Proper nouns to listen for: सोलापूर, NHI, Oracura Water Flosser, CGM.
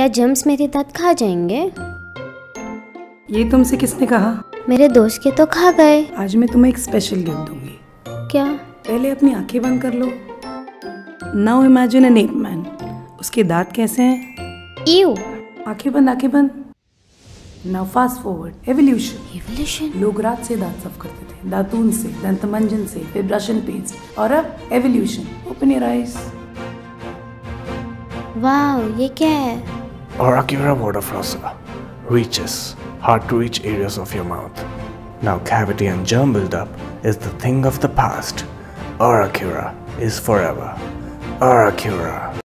क्या जम्स मेरे दांत खा जाएंगे? ये तुमसे किसने कहा? मेरे दोस्त के तो खा गए। आज मैं तुम्हें एक स्पेशल गिफ्ट दूंगी। क्या? पहले अपनी आंखें बंद कर लो। Now imagine an ape man. उसके दांत कैसे हैं? ईव। आंखें बंद, आंखें बंद। Now fast forward. Evolution. Evolution? लोग रात से दांत साफ करते थे, दातून से, दंतमंजन से, फिर ब्रश एंड पेस्ट, और अब evolution. Open your eyes. Wow, ये क्या है? Oracura Water Flosser reaches hard-to-reach areas of your mouth. Now cavity and germ buildup is the thing of the past. Oracura is forever. Oracura.